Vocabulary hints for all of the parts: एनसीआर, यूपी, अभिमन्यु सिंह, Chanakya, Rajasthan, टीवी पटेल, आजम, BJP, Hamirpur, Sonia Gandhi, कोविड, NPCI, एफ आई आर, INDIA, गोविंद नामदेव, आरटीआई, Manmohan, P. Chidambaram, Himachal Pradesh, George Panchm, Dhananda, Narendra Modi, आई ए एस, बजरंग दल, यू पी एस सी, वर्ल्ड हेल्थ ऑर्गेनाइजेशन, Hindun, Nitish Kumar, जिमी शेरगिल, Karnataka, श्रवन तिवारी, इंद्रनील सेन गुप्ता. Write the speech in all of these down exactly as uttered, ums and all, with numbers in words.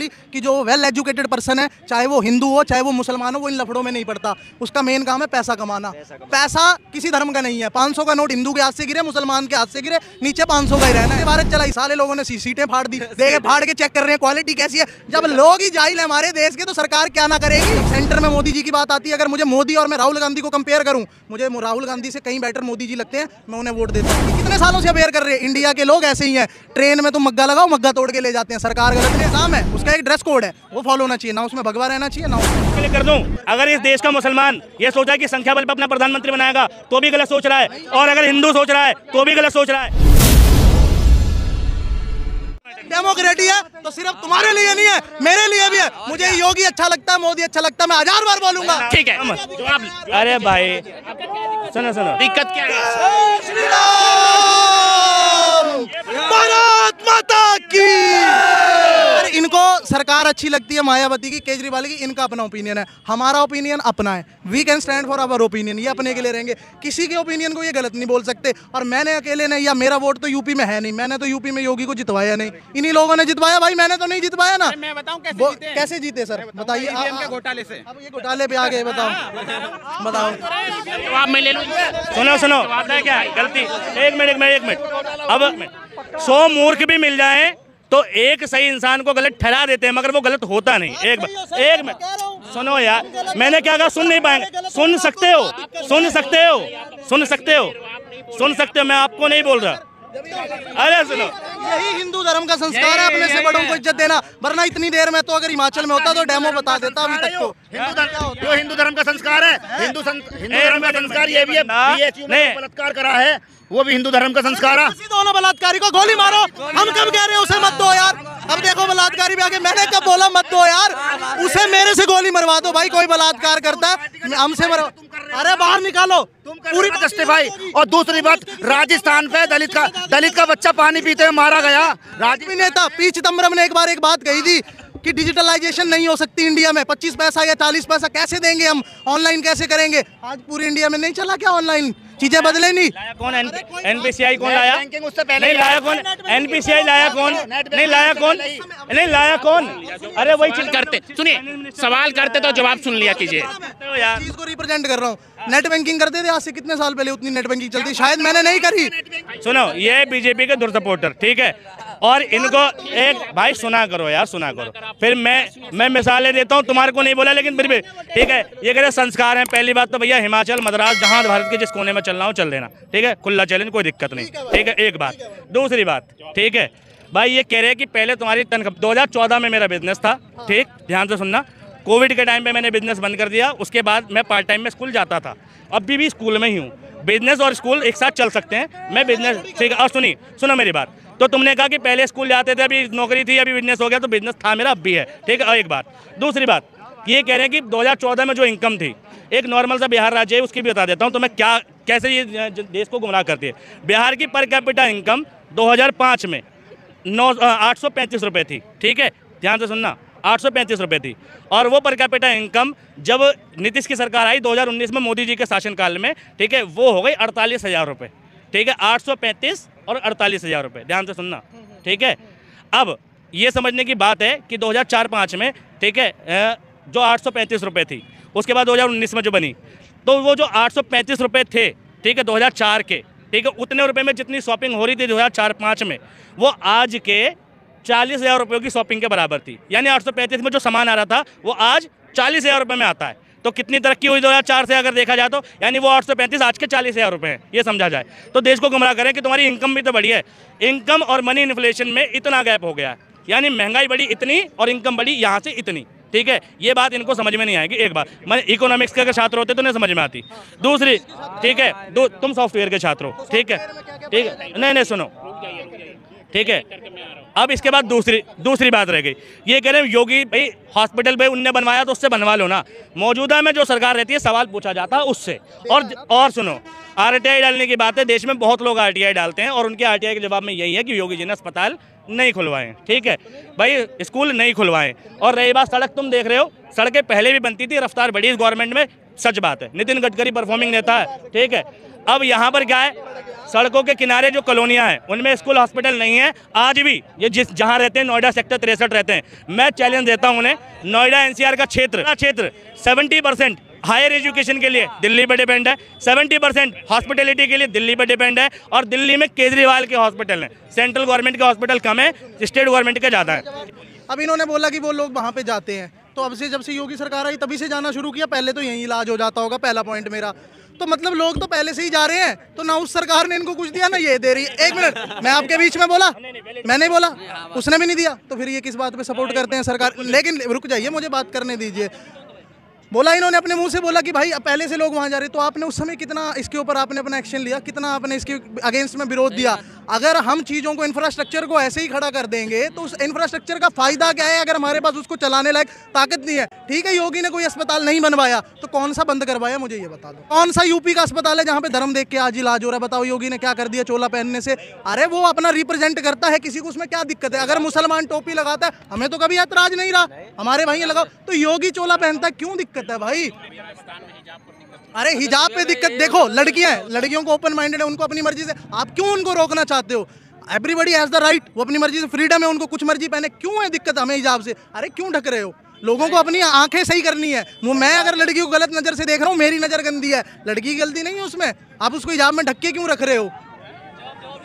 Successfully कि जो well educated person है, चाहे वो हिंदू हो चाहे वो मुसलमान हो, वो इन लफड़ों में नहीं पड़ता। उसका मेन काम है पैसा कमाना। पैसा किसी धर्म का नहीं है। पाँच सौ का नोट हिंदू के हाथ से गिरे, मुसलमान के हाथ से गिरे, नीचे पाँच सौ का ही रहना है। भारत चला, सारे लोगों ने सीटें फाड़ दी, देखे फाड़ के चेक कर रहे हैं क्वालिटी कैसी है। जब लोग ही जाहिल है हमारे देश के, तो सरकार क्या ना करेगी। सेंटर में मोदी जी की बात आती है, अगर मुझे मोदी और मैं राहुल गांधी को कंपेयर करूं, मुझे राहुल गांधी से कहीं बेटर मोदी जी लगते हैं, मैं उन्हें वोट देता हूँ। कितने सालों से अवेयर कर रहे हैं। इंडिया के लोग ऐसे ही हैं, ट्रेन में तो मग्गा लगाओ, मग्गा तोड़ के ले जाते हैं। सरकार गलत है, काम है उसका एक ड्रेस कोड है, वो फॉलो होना चाहिए, ना उसमें भगवा रहना चाहिए ना उसमें कर दूँ। अगर इस देश का मुसलमान ये सोचा कि संख्या बल पर अपना प्रधानमंत्री बनाएगा तो भी गलत सोच रहा है, और अगर हिंदू सोच रहा है तो भी गलत सोच रहा है। डेमोक्रेटी है तो सिर्फ तुम्हारे लिए नहीं है, मेरे लिए भी है। मुझे योगी अच्छा लगता है, मोदी अच्छा लगता है, मैं हजार बार बोलूंगा। ठीक है, अरे भाई सुनो सुनो, दिक्कत क्या है? इनको सरकार अच्छी लगती है, मायावती की, केजरीवाल की, इनका अपना ओपिनियन है। हमारा ओपिनियन अपना है, we can stand for our opinion. ये अपने के लिए रहेंगे, किसी के ओपिनियन को ये गलत नहीं बोल सकते। और मैंने अकेले नहीं, या मेरा वोट तो यूपी में है नहीं, मैंने तो यूपी में योगी को जितवाया नहीं, इन्हीं लोगों ने जितवाया भाई, मैंने तो नहीं जितवाया ना। मैं बताऊं कैसे कैसे जीते सर, बताइए। घोटाले से, अब ये घोटाले पे आ गए, बताओ बताओ सुनो सुनो क्या गलती। एक मिनट एक मिनट, अब सौ मूर्ख भी मिल जाए तो एक सही इंसान को गलत ठहरा देते हैं, मगर वो गलत होता नहीं। एक बार एक मिनट सुनो यार, मैंने क्या कहा, सुन नहीं पाएंगे। सुन सकते हो, सुन सकते हो, सुन सकते हो, सुन सकते हो, मैं आपको नहीं बोल रहा। अरे सुनो, यही हिंदू धर्म का संस्कार है, अपने से बड़ों को इज्जत देना। वरना इतनी देर में तो अगर हिमाचल में होता तो डेमो बता देता अभी तक। तो हिंदू हिंदू धर्म का संस्कार है, हिंदू धर्म का संस्कार ये भी है। बलात्कार करा है, वो भी हिंदू धर्म का संस्कार है। दोनों बलात्कारी को गोली मारो, हम कब कह रहे हैं उसे मत दो यार। अब देखो बलात्कारी भी आगे, मैंने कब बोला मत दो यार उसे, मेरे से गोली मरवा दो भाई, कोई बलात्कार करता है हमसे मरवा, अरे बाहर निकालो पूरी जस्टिफाई। और दूसरी बात, राजस्थान पे दलित का दलित का बच्चा पानी पीते हुए मारा गया। राजवी नेता पी चिदम्बरम ने एक बार एक बात कही थी कि डिजिटलाइजेशन नहीं हो सकती इंडिया में। पच्चीस पैसा या चालीस पैसा कैसे देंगे हम, ऑनलाइन कैसे करेंगे? आज पूरे इंडिया में नहीं चला क्या ऑनलाइन, चीजें बदले नहीं। कौन एनपीसीआई कौन लाया? उससे पहले लाया कौन? एनपीसीआई लाया कौन? नहीं लाया कौन? नहीं लाया कौन? अरे वही चीज करते, सुनिए सवाल करते तो जवाब सुन लिया कीजिए। चीज को रिप्रेजेंट कर रहा हूँ। नेट बैंकिंग करते थे आज से कितने साल पहले, उतनी नेट बैंकिंग चलती, शायद मैंने नहीं करी। सुनो, ये बीजेपी के दूर सपोर्टर, ठीक है, और इनको एक भाई सुना करो यार, सुना करो। फिर मैं मैं मिसालें देता हूँ, तुम्हारे को नहीं बोला लेकिन फिर भी ठीक है। ये कह रहे संस्कार है, पहली बात तो भैया हिमाचल मद्रास जहाँ भारत के जिस कोने में चलना हो चल देना, ठीक है, खुला चैलेंज, कोई दिक्कत नहीं, ठीक है। एक बात, दूसरी बात, ठीक है भाई, ये कह रहे हैं कि पहले तुम्हारी तनख्वाह, दो हजार चौदह में मेरा बिजनेस था, ठीक, ध्यान से सुनना, कोविड के टाइम पे मैंने बिजनेस बंद कर दिया, उसके बाद मैं पार्ट टाइम में स्कूल जाता था, अभी भी स्कूल में ही हूँ। बिजनेस और स्कूल एक साथ चल सकते हैं, मैं बिजनेस, ठीक है। और सुनिए, सुनो मेरी बात, तो तुमने कहा कि पहले स्कूल जाते थे, अभी नौकरी थी, अभी बिजनेस हो गया, तो बिजनेस था मेरा, अब भी है, ठीक है। और एक बात, दूसरी बात, ये कह रहे हैं कि दो हजार चौदह में जो इनकम थी, एक नॉर्मल सा बिहार राज्य है उसकी भी बता देता हूँ, तो मैं क्या कैसे ये देश को गुमराह करती है। बिहार की पर कैपिटा इनकम दो हजार पाँच में नौ आठ सौ पैंतीस रुपये थी, ठीक है, ध्यान से सुनना, आठ सौ पैंतीस रुपये थी। और वो पर कैपिटा इनकम जब नीतीश की सरकार आई दो हजार उन्नीस में, मोदी जी के शासनकाल में, ठीक है, वो हो गई अड़तालीस हज़ार रुपये, ठीक है, आठ सौ पैंतीस और अड़तालीस हज़ार रुपये, ध्यान से सुनना, ठीक है। अब ये समझने की बात है कि दो हजार चार पाँच में, ठीक है, जो आठ सौ पैंतीस रुपये थी, उसके बाद दो हजार उन्नीस में जो बनी, तो वो जो आठ सौ पैंतीस रुपये थे, ठीक है, दो हजार चार के, ठीक है, उतने रुपये में जितनी शॉपिंग हो रही थी दो हजार चार पाँच में, वो आज के चालीस हज़ार रुपये की शॉपिंग के बराबर थी। यानी आठ सौ पैंतीस में जो सामान आ रहा था वो आज चालीस हज़ार रुपये में आता है, तो कितनी तरक्की हुई दो हजार चार से अगर देखा जाए तो। यानी वो आठ सौ पैंतीस आज के चालीस हज़ार रुपये हैं, ये समझा जाए तो। देश को गुमराह करें कि तुम्हारी इनकम भी तो बढ़ी है, इनकम और मनी इन्फ्लेशन में इतना गैप हो गया है, यानी महंगाई बढ़ी इतनी और इनकम बढ़ी यहाँ से इतनी, ठीक है। ये बात इनको समझ में नहीं आएगी। एक बात, मैं इकोनॉमिक्स के छात्र होते तो नहीं समझ में आती। दूसरी, ठीक है, दो तुम सॉफ्टवेयर के छात्र हो, ठीक है, ठीक है, नहीं नहीं सुनो, ठीक है। अब इसके बाद दूसरी दूसरी बात रह गई, ये कह रहे हैं योगी भाई हॉस्पिटल भाई उनने बनवाया तो उससे बनवा लो ना। मौजूदा में जो सरकार रहती है सवाल पूछा जाता है उससे। और और सुनो, आरटीआई डालने की बात है, देश में बहुत लोग आरटीआई डालते हैं और उनके आरटीआई के जवाब में यही है कि योगी जी ने अस्पताल नहीं खुलवाएं, ठीक है भाई, स्कूल नहीं खुलवाएं। और रही बात सड़क, तुम देख रहे हो सड़कें पहले भी बनती थी, रफ्तार बढ़ी इस गवर्नमेंट में, सच बात है। नितिन गडकरी परफॉर्मिंग नेता है, ठीक है। अब यहाँ पर क्या है, सड़कों के किनारे जो कॉलोनियाँ हैं उनमें स्कूल हॉस्पिटल नहीं है। आज भी ये जिस जहाँ रहते हैं, नोएडा सेक्टर तिरसठ रहते हैं, मैं चैलेंज देता हूँ उन्हें, नोएडा एनसीआर का क्षेत्र क्षेत्र सेवेंटी परसेंट हायर एजुकेशन के लिए दिल्ली पे डिपेंड है, सत्तर परसेंट हॉस्पिटलिटी के लिए दिल्ली पे डिपेंड है। और दिल्ली में केजरीवाल के हॉस्पिटल हैं, सेंट्रल गवर्नमेंट के हॉस्पिटल कम है, स्टेट गवर्नमेंट के ज़्यादा है। अब इन्होंने बोला कि वो लोग वहाँ पे जाते हैं, तो अब से जब से योगी सरकार आई तभी से जाना शुरू किया, पहले तो यहीं इलाज हो जाता होगा, पहला पॉइंट मेरा। तो मतलब लोग तो पहले से ही जा रहे हैं, तो ना उस सरकार ने इनको कुछ दिया ना ये दे रही है। एक मिनट, मैं आपके बीच में बोला, मैंने बोला, उसने भी नहीं दिया, तो फिर ये किस बात पे सपोर्ट करते हैं सरकार। लेकिन रुक जाइए, मुझे बात करने दीजिए। बोला इन्होंने अपने मुंह से बोला कि भाई पहले से लोग वहाँ जा रहे, तो आपने उस समय कितना इसके ऊपर आपने अपना एक्शन लिया, कितना आपने इसके अगेंस्ट में विरोध दिया। अगर हम चीज़ों को, इंफ्रास्ट्रक्चर को ऐसे ही खड़ा कर देंगे तो उस इंफ्रास्ट्रक्चर का फायदा क्या है अगर हमारे पास उसको चलाने लायक ताकत नहीं है। ठीक है, योगी ने कोई अस्पताल नहीं बनवाया, तो कौन सा बंद करवाया मुझे ये बता दो। कौन सा यूपी का अस्पताल है जहाँ पे धर्म देख के आज इलाज हो रहा है? बताओ, योगी ने क्या कर दिया चोला पहनने से? अरे वो अपना रिप्रेजेंट करता है किसी को, उसमें क्या दिक्कत है? अगर मुसलमान टोपी लगाता है हमें तो कभी ऐतराज नहीं रहा, हमारे भाई लगाओ, तो योगी चोला पहनता है, क्यों दिक्कत है भाई? अरे हिजाब पे दिक्कत, देखो लड़कियां हैं, लड़कियों को ओपन माइंडेड है, उनको अपनी मर्जी से, आप क्यों उनको रोकना चाहते हो? एवरीबडी हैज द राइट, वो अपनी मर्जी से फ्रीडम है, उनको कुछ मर्जी पहने, क्यों है दिक्कत हमें हिजाब से? अरे क्यों ढक रहे हो? लोगों को अपनी आंखें सही करनी है। मैं अगर लड़की को गलत नजर से देख रहा हूँ, मेरी नजर गंदी है, लड़की की गलती नहीं है उसमें, आप उसको हिजाब में ढक के क्यों रख रहे हो?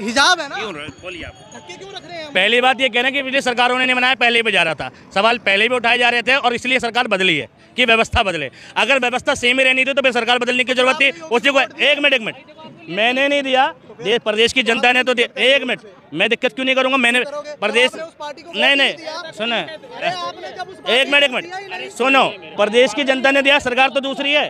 हिजाब है ना, बोलिए आप धक्के क्यों रख रहे हैं? पहली बात ये कहना कि पिछली सरकारों ने नहीं बनाया, पहले भी जा रहा था, सवाल पहले भी उठाए जा रहे थे, और इसलिए सरकार बदली है कि व्यवस्था बदले। अगर व्यवस्था सेम ही रहनी थी तो फिर सरकार बदलने की जरूरत थी उसी को। एक मिनट एक मिनट मैंने नहीं दिया, प्रदेश की जनता ने तो दिया। एक मिनट, मैं दिक्कत क्यों नहीं करूंगा? मैंने प्रदेश नहीं नहीं सुनो, एक मिनट एक मिनट सुनो, प्रदेश की जनता ने दिया, सरकार तो दूसरी है,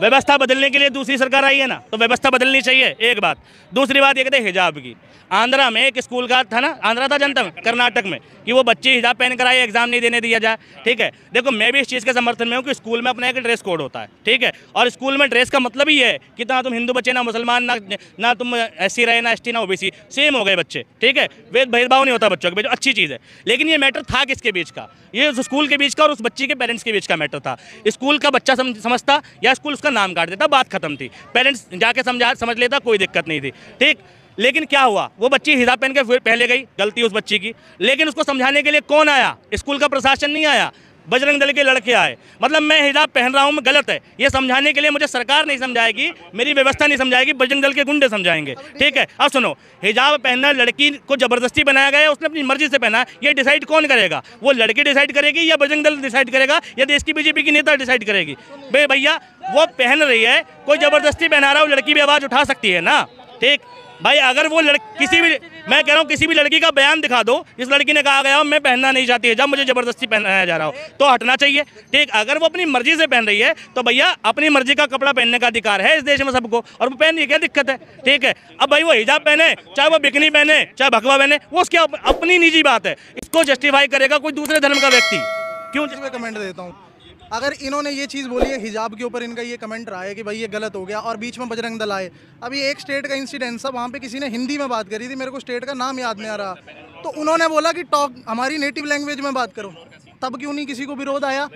व्यवस्था बदलने के लिए दूसरी सरकार आई है ना, तो व्यवस्था बदलनी चाहिए। एक बात। दूसरी बात ये कहते हैं हिजाब की, आंध्रा में एक स्कूल का था ना, आंध्रा था जनता में, कर्नाटक में, कि वो बच्चे हिजाब पहन कर आए, एग्जाम नहीं देने दिया जाए। ठीक है, देखो मैं भी इस चीज़ के समर्थन में हूँ कि स्कूल में अपना एक ड्रेस कोड होता है, ठीक है, और स्कूल में ड्रेस का मतलब ही है कि ना तुम हिंदू बच्चे, ना मुसलमान, ना ना तुम एस सी रहे, ना एस टी, ना ओ बी सी, सेम हो गए बच्चे, ठीक है, वेद भेदभाव नहीं होता बच्चों के बीच, अच्छी चीज़ है। लेकिन ये मैटर था किसके बीच का? ये उस स्कूल के बीच का और उस बच्ची के पेरेंट्स के बीच का मैटर था। स्कूल का बच्चा समझता या स्कूल उसका नाम काट देता, बात खत्म थी, पेरेंट्स जाके समझा समझ लेता, कोई दिक्कत नहीं थी, ठीक। लेकिन क्या हुआ, वो बच्ची हिजाब पहन के पहले गई, गलती उस बच्ची की, लेकिन उसको समझाने के लिए कौन आया? स्कूल का प्रशासन नहीं आया, बजरंग दल के लड़के आए। मतलब मैं हिजाब पहन रहा हूँ, मैं गलत है ये समझाने के लिए मुझे सरकार नहीं समझाएगी, मेरी व्यवस्था नहीं समझाएगी, बजरंग दल के गुंडे समझाएंगे, ठीक है। अब सुनो, हिजाब पहनना लड़की को ज़बरदस्ती बनाया गया है, उसने अपनी मर्जी से पहना, ये डिसाइड कौन करेगा? वो लड़की डिसाइड करेगी या बजरंग दल डिसाइड करेगा या देश की बीजेपी की नेता डिसाइड करेगी? भाई भैया वो पहन रही है, कोई ज़बरदस्ती पहना रहा है, वो लड़की भी आवाज़ उठा सकती है ना, ठीक भाई। अगर वो लड़की किसी भी, मैं कह रहा हूँ किसी भी लड़की का बयान दिखा दो, इस लड़की ने कहा गया मैं पहनना नहीं चाहती है, जब मुझे ज़बरदस्ती पहनाया जा रहा हो तो हटना चाहिए, ठीक। अगर वो अपनी मर्जी से पहन रही है तो भैया अपनी मर्जी का कपड़ा पहनने का अधिकार है इस देश में सबको, और वो पहन रही है, क्या दिक्कत है? ठीक है, अब भाई वो हिजाब पहने, चाहे वो बिकनी पहने, चाहे भगवा पहने, वो उसकी अपनी निजी बात है, इसको जस्टिफाई करेगा कोई दूसरे धर्म का व्यक्ति क्यों? मैं कमेंट देता हूँ, अगर इन्होंने ये चीज़ बोली है हिजाब के ऊपर, इनका ये कमेंट रहा है कि भाई ये गलत हो गया, और बीच में बजरंग दल आए। अभी एक स्टेट का इंसिडेंट था, वहाँ पे किसी ने हिंदी में बात करी थी, मेरे को स्टेट का नाम याद नहीं आ रहा, तो उन्होंने बोला कि टॉक हमारी नेटिव लैंग्वेज में बात करो, तब क्यों नहीं किसी को विरोध आया?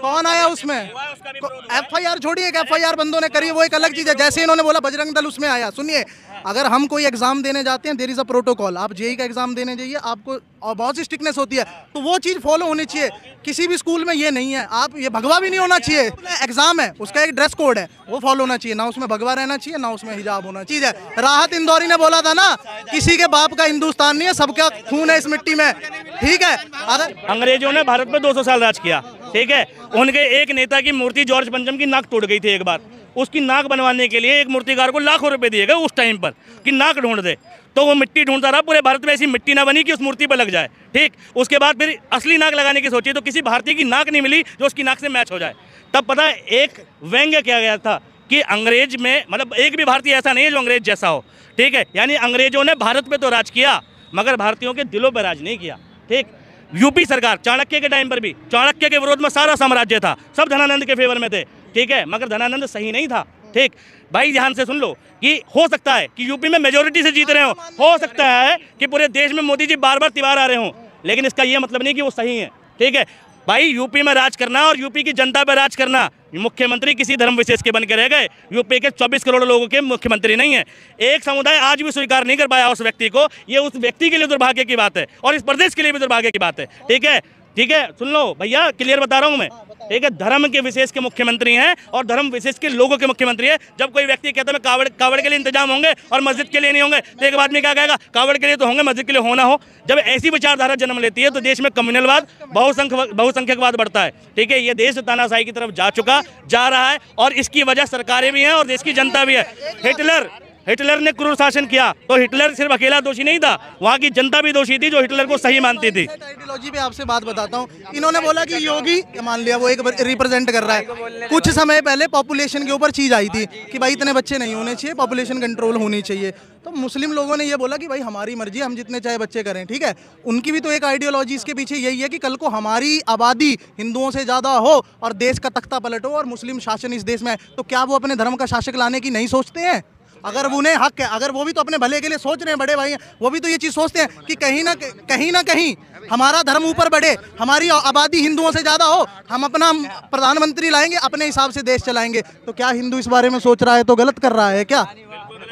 कौन आया उसमें? एफ आई आर छोड़िए, एफ आई आर बंदों ने करी, वो एक अलग चीज़ है, जैसे इन्होंने बोला बजरंग दल उसमें आया। सुनिए, अगर हम कोई एग्जाम देने जाते हैं, देयर इज़ अ प्रोटोकॉल, आप जेई का एग्जाम देने जाइए, आपको और बहुत सी स्ट्रिक्टनेस होती है, तो वो चीज़ फॉलो होनी चाहिए। किसी भी स्कूल में ये नहीं है, आप ये भगवा भी नहीं होना चाहिए, एग्जाम है उसका एक ड्रेस कोड है, वो फॉलो होना चाहिए, ना उसमें भगवा रहना चाहिए, ना उसमें हिजाब होना चाहिए। राहत इंदौरी ने बोला था ना, किसी के बाप का हिंदुस्तान नहीं है, सबका खून है इस मिट्टी में, ठीक है। अगर अंग्रेजों ने भारत में दो सौ साल राज किया, ठीक है, उनके एक नेता की मूर्ति जॉर्ज पंचम की नाक टूट गई थी एक बार, उसकी नाक बनवाने के लिए एक मूर्तिकार को लाखों रुपए दिए गए उस टाइम पर कि नाक ढूंढ दे, तो वो मिट्टी ढूंढता रहा, पूरे भारत में ऐसी मिट्टी ना बनी कि उस मूर्ति पर लग जाए, ठीक। उसके बाद फिर असली नाक लगाने की सोची तो किसी भारतीय की नाक नहीं मिली जो उसकी नाक से मैच हो जाए, तब पता है एक व्यंग्य किया गया था कि अंग्रेज में मतलब एक भी भारतीय ऐसा नहीं है जो अंग्रेज जैसा हो, ठीक है, यानी अंग्रेजों ने भारत पर तो राज किया मगर भारतीयों के दिलों पर राज नहीं किया, ठीक। यूपी सरकार चाणक्य के टाइम पर भी, चाणक्य के विरोध में सारा साम्राज्य था, सब धनानंद के फेवर में थे, ठीक है, मगर धनानंद सही नहीं था, ठीक। भाई ध्यान से सुन लो कि हो सकता है कि यूपी में मेजोरिटी से जीत रहे हो हो सकता है कि पूरे देश में मोदी जी बार बार तिवार आ रहे हों, लेकिन इसका ये मतलब नहीं कि वो सही है, ठीक है। भाई यूपी में राज करना और यूपी की जनता पर राज करना। मुख्यमंत्री किसी धर्म विशेष के बन के रह गए, यूपी के चौबीस करोड़ लोगों के मुख्यमंत्री नहीं है। एक समुदाय आज भी स्वीकार नहीं कर पाया उस व्यक्ति को, ये उस व्यक्ति के लिए दुर्भाग्य की बात है और इस प्रदेश के लिए भी दुर्भाग्य की बात है। ठीक है ठीक है, सुन लो भैया, क्लियर बता रहा हूँ मैं। ठीक है, धर्म के विशेष के मुख्यमंत्री हैं और धर्म विशेष के लोगों के मुख्यमंत्री हैं। जब कोई व्यक्ति कहता है कावड़ कावड़ के लिए इंतजाम होंगे और मस्जिद के लिए नहीं होंगे, तो एक बात में क्या कहेगा, कावड़ के लिए तो होंगे मस्जिद के लिए होना हो। जब ऐसी विचारधारा जन्म लेती है तो देश में कम्युनलवाद, बहुसंख्यक बहुसंख्यकवाद बढ़ता है। ठीक है, ये देश तानाशाही की तरफ जा चुका जा रहा है और इसकी वजह सरकारें भी हैं और देश की जनता भी है। हिटलर हिटलर ने क्रूर शासन किया तो हिटलर सिर्फ अकेला दोषी नहीं था, वहाँ की जनता भी दोषी थी जो हिटलर को सही मानती थी। आइडियोलॉजी पे आपसे बात बताता हूँ। इन्होंने बोला कि योगी मान लिया, वो एक रिप्रेजेंट कर रहा है। कुछ समय पहले पॉपुलेशन के ऊपर चीज आई थी कि भाई इतने बच्चे नहीं होने चाहिए, पॉपुलेशन कंट्रोल होनी चाहिए। तो मुस्लिम लोगों ने यह बोला कि भाई हमारी मर्जी, हम जितने चाहे बच्चे करें। ठीक है, उनकी भी तो एक आइडियोलॉजी इसके पीछे यही है कि कल को हमारी आबादी हिंदुओं से ज़्यादा हो और देश का तख्ता पलट हो और मुस्लिम शासन इस देश में है, तो क्या वो अपने धर्म का शासक लाने की नहीं सोचते हैं? अगर उन्हें हक है, अगर वो भी तो अपने भले के लिए सोच रहे हैं, बड़े भाई हैं, वो भी तो ये चीज़ सोचते हैं कि कहीं ना कहीं ना कहीं हमारा धर्म ऊपर बढ़े, हमारी आबादी हिंदुओं से ज़्यादा हो, हम अपना प्रधानमंत्री लाएंगे, अपने हिसाब से देश चलाएंगे। तो क्या हिंदू इस बारे में सोच रहा है तो गलत कर रहा है? क्या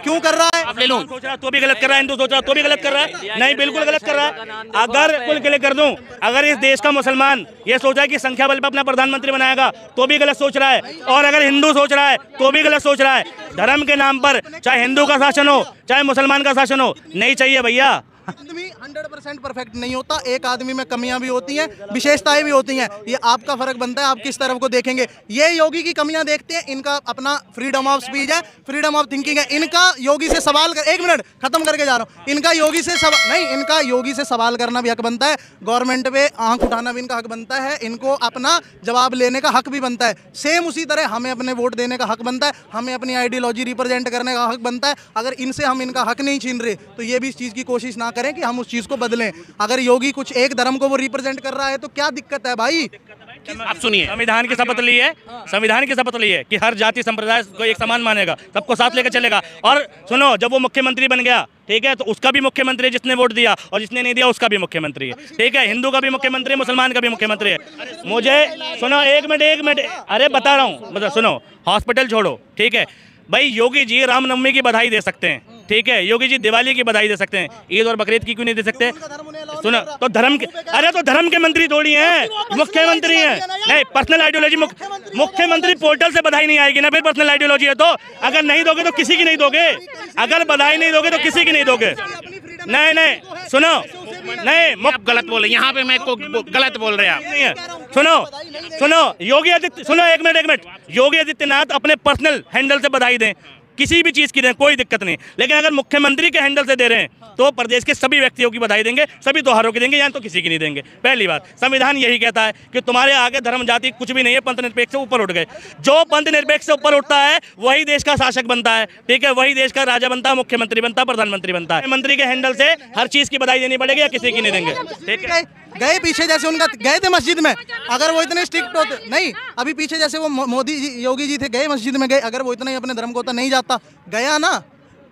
क्यों कर रहा है? आप ले लो, सोच रहा तो भी गलत कर रहा है, हिंदू सोच रहा तो भी गलत कर रहा है, नहीं बिल्कुल गलत कर रहा है। अगर कुल के लिए कर दूं, अगर इस देश का मुसलमान ये सोच रहा है कि संख्या बल पर अपना प्रधानमंत्री बनाएगा तो भी गलत सोच रहा है, और अगर हिंदू सोच रहा है तो भी गलत सोच रहा है। धर्म के नाम पर चाहे हिंदू का शासन हो चाहे मुसलमान का शासन हो, नहीं चाहिए भैया। आदमी सौ परसेंट परफेक्ट नहीं होता, एक आदमी में कमियां भी होती हैं, विशेषताएं भी होती हैं। ये आपका फर्क बनता है, आप किस तरफ को देखेंगे। ये योगी की कमियां देखते हैं, इनका अपना फ्रीडम ऑफ स्पीच है, फ्रीडम ऑफ थिंकिंग है। इनका योगी से सवाल कर, एक मिनट खत्म करके जा रहा हूँ। इनका योगी से सवाल नहीं, इनका योगी से सवाल करना भी हक बनता है, गवर्नमेंट पे आंख उठाना भी इनका हक बनता है, इनको अपना जवाब लेने का हक भी बनता है। सेम उसी तरह हमें अपने वोट देने का हक बनता है, हमें अपनी आइडियोलॉजी रिप्रेजेंट करने का हक बनता है। अगर इनसे हम इनका हक नहीं छीन रहे तो ये भी इस चीज़ की कोशिश ना करें कि हम उस चीज को बदलें। अगर योगी कुछ एक धर्म को वो रिप्रेजेंट कर रहा है तो क्या दिक्कत है भाई? आप सुनिए, संविधान की शपथ ली है, संविधान की शपथ ली है कि हर जाति संप्रदाय को एक समान मानेगा, सबको साथ लेकर चलेगा। और सुनो, जब वो मुख्यमंत्री बन गया, ठीक है, तो उसका भी मुख्यमंत्री जिसने वोट दिया और जिसने नहीं दिया उसका भी मुख्यमंत्री है। ठीक है, हिंदू का भी मुख्यमंत्री है, मुसलमान का भी मुख्यमंत्री है। मुझे सुनो, एक मिनट एक मिनट अरे बता रहा हूँ, मतलब सुनो, हॉस्पिटल छोड़ो। ठीक है भाई, योगी जी रामनवमी की बधाई दे सकते हैं, ठीक है, योगी जी दिवाली की बधाई दे सकते हैं, ईद और बकरीद की क्यों नहीं दे सकते? सुनो, तो धर्म के, अरे तो धर्म के मंत्री थोड़ी हैं, मुख्यमंत्री हैं। नहीं, पर्सनल आइडियोलॉजी मुख्यमंत्री पोर्टल से बधाई नहीं आएगी ना, फिर पर्सनल आइडियोलॉजी है तो। अगर नहीं दोगे तो किसी की नहीं दोगे, अगर बधाई नहीं दोगे तो किसी की नहीं दोगे। नहीं नहीं सुनो, नहीं आप गलत बोले, यहाँ पे मैं को गलत बोल रहे हैं आप। सुनो सुनो योगी आदित्य सुनो एक मिनट एक मिनट योगी आदित्यनाथ अपने पर्सनल हैंडल से बधाई दें, किसी भी चीज़ की दें, कोई दिक्कत नहीं। लेकिन अगर मुख्यमंत्री के हैंडल से दे रहे हैं तो प्रदेश के सभी व्यक्तियों की बधाई देंगे, सभी त्योहारों की देंगे, या तो किसी की नहीं देंगे। पहली बात, संविधान यही कहता है कि तुम्हारे आगे धर्म जाति कुछ भी नहीं है, पंथ निरपेक्ष से ऊपर उठ गए। जो पंथ निरपेक्ष से ऊपर उठता है वही देश का शासक बनता है, ठीक है, वही देश का राजा बनता है, मुख्यमंत्री बनता है, प्रधानमंत्री बनता है। मंत्री के हैंडल से हर चीज़ की बधाई देनी पड़ेगी या किसी की नहीं देंगे। ठीक है, गए पीछे जैसे उनका गए थे मस्जिद में, अगर वो इतने स्ट्रिक्ट होते नहीं, अभी पीछे जैसे वो मोदी जी योगी जी थे, गए मस्जिद में, गए, अगर वो इतना ही अपने धर्म को तो नहीं जाता, गया ना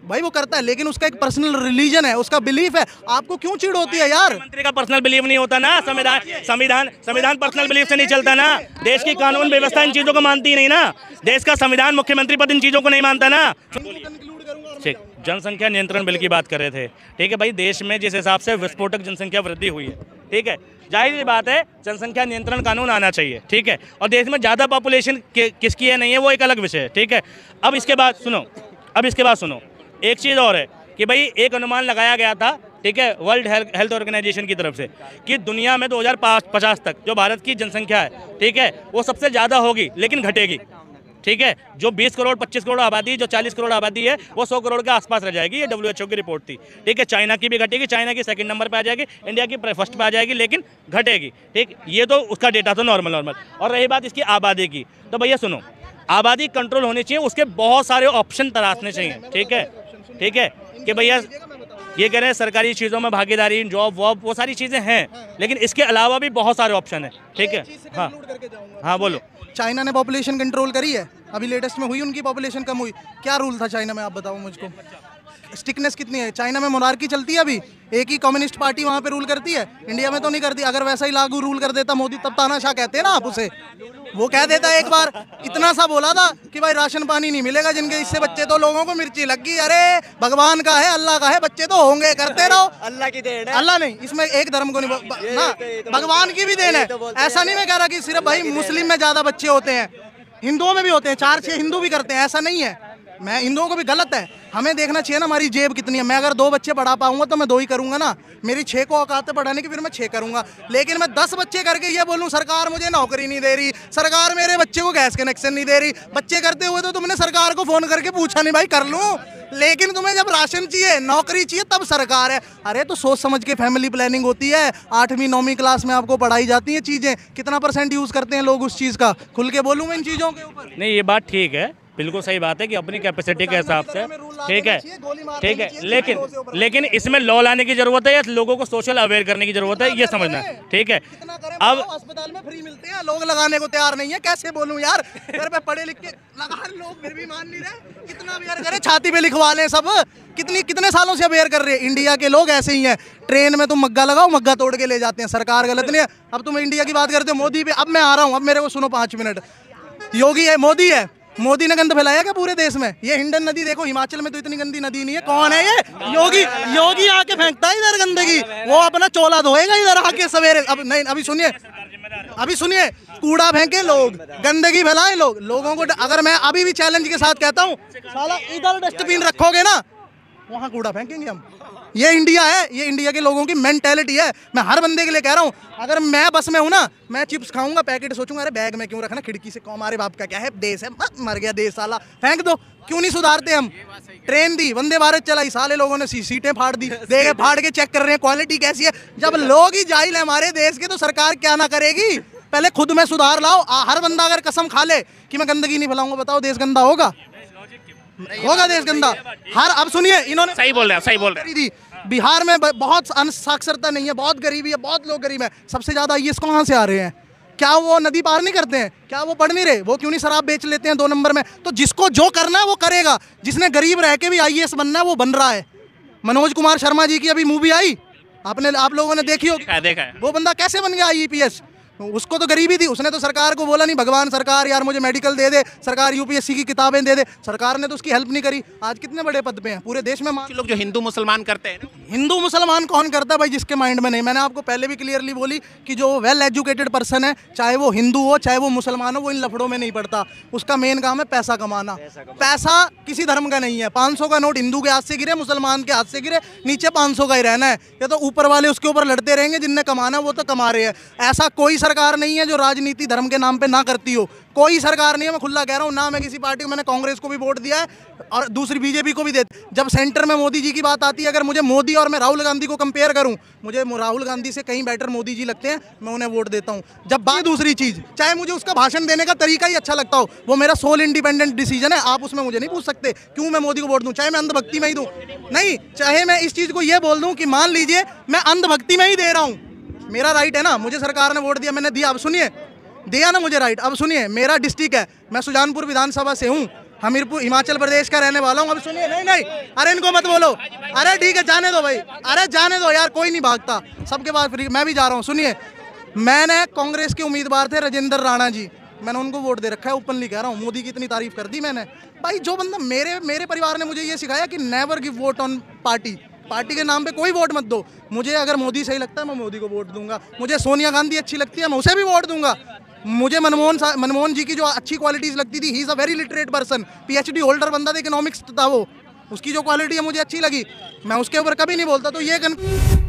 भाई, वो करता है, लेकिन उसका एक पर्सनल रिलीजन है, उसका बिलीफ है, आपको क्यों चिढ़ होती है यार? मंत्री का पर्सनल बिलीफ नहीं होता ना, संविधान संविधान संविधान पर्सनल बिलीफ से नहीं चलता ना। देश की कानून व्यवस्था इन चीज़ों को मानती ही नहीं ना, देश का संविधान, मुख्यमंत्री पद इन चीज़ों को नहीं मानता ना। ठीक, जनसंख्या नियंत्रण बिल की बात कर रहे थे। ठीक है भाई, देश में जिस हिसाब से विस्फोटक जनसंख्या वृद्धि हुई है, ठीक है, जाहिर सी बात है जनसंख्या नियंत्रण कानून आना चाहिए, ठीक है, और देश में ज़्यादा पॉपुलेशन किसकी है नहीं है वो एक अलग विषय है। ठीक है, अब इसके बाद सुनो, अब इसके बाद सुनो एक चीज़ और है कि भाई एक अनुमान लगाया गया था, ठीक है, वर्ल्ड हेल्थ ऑर्गेनाइजेशन की तरफ से कि दुनिया में दो हज़ार पचास तक जो भारत की जनसंख्या है, ठीक है, वो सबसे ज़्यादा होगी लेकिन घटेगी। ठीक है, जो बीस करोड़ पच्चीस करोड़ आबादी, जो चालीस करोड़ आबादी है वो सौ करोड़ के आसपास रह जाएगी, ये डब्ल्यू एच ओ की रिपोर्ट थी। ठीक है, चाइना की भी घटेगी, चाइना की सेकंड नंबर पे आ जाएगी, इंडिया की फर्स्ट पे आ जाएगी, लेकिन घटेगी। ठीक, ये तो उसका डेटा था नॉर्मल नॉर्मल और रही बात इसकी आबादी की, तो भैया सुनो, आबादी कंट्रोल होनी चाहिए, उसके बहुत सारे ऑप्शन तराशने चाहिए। ठीक है, ठीक है कि भैया ये कह रहे हैं सरकारी चीज़ों में भागीदारी, जॉब वॉब, वो सारी चीज़ें हैं, लेकिन इसके अलावा भी बहुत सारे ऑप्शन हैं। ठीक है, हाँ हाँ बोलो। चाइना ने पॉपुलेशन कंट्रोल करी है, अभी लेटेस्ट में हुई, उनकी पॉपुलेशन कम हुई, क्या रूल था चाइना में आप बताओ मुझको? स्टिकनेस कितनी है? चाइना में मोनार्की चलती है, अभी एक ही कम्युनिस्ट पार्टी वहाँ पे रूल करती है, इंडिया में तो नहीं करती। अगर वैसा ही लागू रूल कर देता मोदी तब तानाशाह कहते हैं ना आप उसे। वो कह देता है, एक बार इतना सा बोला था कि भाई राशन पानी नहीं मिलेगा जिनके इससे बच्चे तो लोगों को मिर्ची लग गई। अरे भगवान का है, अल्लाह का है, बच्चे तो होंगे, करते रहो, अल्लाह की देन है। अल्लाह नहीं, इसमें एक धर्म को नहीं ना, भगवान की भी देन है। ऐसा नहीं मैं कह रहा कि सिर्फ भाई मुस्लिम में ज़्यादा बच्चे होते हैं, हिंदुओं में भी होते हैं, चार छः हिंदू भी करते हैं, ऐसा नहीं है। मैं हिंदुओं को भी गलत है, हमें देखना चाहिए ना हमारी जेब कितनी है। मैं अगर दो बच्चे पढ़ा पाऊंगा तो मैं दो ही करूंगा ना, मेरी छः को औकात है पढ़ाने की, फिर मैं छः करूंगा। लेकिन मैं दस बच्चे करके ये बोलूं सरकार मुझे नौकरी नहीं दे रही, सरकार मेरे बच्चे को गैस कनेक्शन नहीं दे रही, बच्चे करते हुए तो तुमने सरकार को फ़ोन करके पूछा नहीं भाई कर लूँ, लेकिन तुम्हें जब राशन चाहिए, नौकरी चाहिए, तब सरकार है। अरे तो सोच समझ के फैमिली प्लानिंग होती है, आठवीं नौवीं क्लास में आपको पढ़ाई जाती है चीज़ें। कितना परसेंट यूज़ करते हैं लोग उस चीज़ का, खुल के बोलूँ मैं इन चीज़ों के ऊपर? नहीं, ये बात ठीक है, बिल्कुल सही बात है कि अपनी कैपेसिटी के हिसाब से ठीक है ठीक है, लेकिन लेकिन इसमें लॉ लाने की जरूरत है या लोगों को सोशल अवेयर करने की जरूरत है, ये समझना है। ठीक है, अब अस्पताल में फ्री मिलते हैं, लोग लगाने को तैयार नहीं है, कैसे बोलूं यार, घर पे पढ़े लिख के लगा लोग फिर भी मान नहीं रहे। कितना अवेयर करे, छाती पे लिखवा लें सब, कितनी कितने सालों से अवेयर कर रहे हैं। इंडिया के लोग ऐसे ही हैं, ट्रेन में तुम मग्गा लगाओ, मग्गा तोड़ के ले जाते हैं। सरकार गलत नहीं है। अब तुम इंडिया की बात करते हो, मोदी पे अब मैं आ रहा हूँ, अब मेरे को सुनो पाँच मिनट। योगी है, मोदी है, मोदी ने गंद फैलाया क्या पूरे देश में? ये हिंडन नदी देखो, हिमाचल में तो इतनी गंदी नदी नहीं है। कौन है ये? योगी। योगी आके फेंकता है इधर गंदगी, वो अपना चोला धोएगा इधर आके सवेरे। अब नहीं, अभी सुनिए, अभी सुनिए, कूड़ा फेंके लोग, गंदगी फैलाए लोग, लोगों को। अगर मैं अभी भी चैलेंज के साथ कहता हूँ, साला इधर डस्टबिन रखोगे ना, वहाँ कूड़ा फेंकेंगे हम। ये इंडिया है, ये इंडिया के लोगों की मेंटेलिटी है। मैं हर बंदे के लिए कह रहा हूँ, अगर मैं बस में हूँ ना, मैं चिप्स खाऊंगा, पैकेट सोचूंगा अरे बैग में क्यों रखना, खिड़की से कौन, हमारे बाप का क्या है, देश है, मर गया देश साला, फेंक दो। क्यों नहीं सुधारते हम? ट्रेन दी, वंदे भारत चलाई, साले लोगों ने सीटें फाड़ दी, देखे फाड़ के चेक कर रहे हैं क्वालिटी कैसी है। जब लोग ही जाहिल है हमारे देश के, तो सरकार क्या ना करेगी? पहले खुद में सुधार लाओ। हर बंदा अगर कसम खा ले कि मैं गंदगी नहीं फैलाऊंगा, बताओ देश गंदा होगा? होगा देश गंदा। हर अब सुनिए, इन्होंने सही बोल रहे हैं, सही बोल रहे हैं। बिहार में बहुत साक्षरता नहीं है, बहुत गरीबी है, बहुत लोग गरीब हैं। सबसे ज़्यादा आई ए एस कहाँ से आ रहे हैं? क्या वो नदी पार नहीं करते हैं? क्या वो पढ़ नहीं रहे? वो क्यों नहीं शराब बेच लेते हैं दो नंबर में? तो जिसको जो करना है वो करेगा। जिसने गरीब रह के भी आई ए एस बनना है वो बन रहा है। मनोज कुमार शर्मा जी की अभी मूवी आई, आपने आप लोगों ने देखी होगी, देखा है। वो बंदा कैसे बन गया आई पी एस? उसको तो गरीबी थी, उसने तो सरकार को बोला नहीं भगवान सरकार यार मुझे मेडिकल दे दे, सरकार यू पी एस सी की किताबें दे दे, सरकार ने तो उसकी हेल्प नहीं करी। आज कितने बड़े पद पे हैं पूरे देश में लोग जो हिंदू मुसलमान करते हैं। हिंदू मुसलमान कौन करता है भाई? जिसके माइंड में नहीं। मैंने आपको पहले भी क्लियरली बोली कि जो वेल एजुकेटेड पर्सन है, चाहे वो हिंदू हो चाहे वो मुसलमान हो, वो इन लफड़ों में नहीं पड़ता। उसका मेन काम है पैसा कमाना। पैसा किसी धर्म का नहीं है। पाँच सौ का नोट हिंदू के हाथ से गिरे, मुसलमान के हाथ से गिरे, नीचे पाँच सौ का ही रहना है। या तो ऊपर वाले उसके ऊपर लड़ते रहेंगे, जिनने कमाना वो तो कमा रहे हैं। ऐसा कोई सरकार नहीं है जो राजनीति धर्म के नाम पे ना करती हो। कोई सरकार नहीं है, मैं खुला कह रहा हूँ। ना मैं किसी पार्टी को, मैंने कांग्रेस को भी वोट दिया है और दूसरी बीजेपी को भी दे। जब सेंटर में मोदी जी की बात आती है, अगर मुझे मोदी और मैं राहुल गांधी को कंपेयर करूँ, मुझे राहुल गांधी से कहीं बेटर मोदी जी लगते हैं, मैं उन्हें वोट देता हूँ। जब बात दूसरी चीज़, चाहे मुझे उसका भाषण देने का तरीका ही अच्छा लगता हो, वो मेरा सोल इंडिपेंडेंट डिसीजन है। आप उसमें मुझे नहीं पूछ सकते क्यों मैं मोदी को वोट दूँ। चाहे मैं अंधभक्ति में ही दूँ, नहीं, चाहे मैं इस चीज़ को ये बोल दूँ कि मान लीजिए मैं अंधभक्ति में ही दे रहा हूँ, मेरा राइट है ना। मुझे सरकार ने वोट दिया, मैंने दिया, अब सुनिए, दिया ना मुझे राइट। अब सुनिए, मेरा डिस्ट्रिक्ट है, मैं सुजानपुर विधानसभा से हूँ, हमीरपुर हिमाचल प्रदेश का रहने वाला हूँ। अब सुनिए, नहीं नहीं, अरे इनको मत बोलो, अरे ठीक है जाने दो भाई, अरे जाने दो यार, कोई नहीं भागता, सबके बाद फ्री, मैं भी जा रहा हूँ। सुनिए, मैंने कांग्रेस के उम्मीदवार थे राजेंद्र राणा जी, मैंने उनको वोट दे रखा है, ओपनली कह रहा हूँ। मोदी की इतनी तारीफ कर दी मैंने, भाई जो बंदा, मेरे मेरे परिवार ने मुझे ये सिखाया कि never give vote on party, party के नाम पे कोई वोट मत दो। मुझे अगर मोदी सही लगता है मैं मोदी को वोट दूंगा, मुझे सोनिया गांधी अच्छी लगती है मैं उसे भी वोट दूंगा, मुझे मनमोहन मनमोहन जी की जो अच्छी क्वालिटीज़ लगती थी, he is a very literate person, P H D holder बंदा था, इकोनॉमिक्स था वो, उसकी जो क्वालिटी है मुझे अच्छी लगी, मैं उसके ऊपर कभी नहीं बोलता। तो ये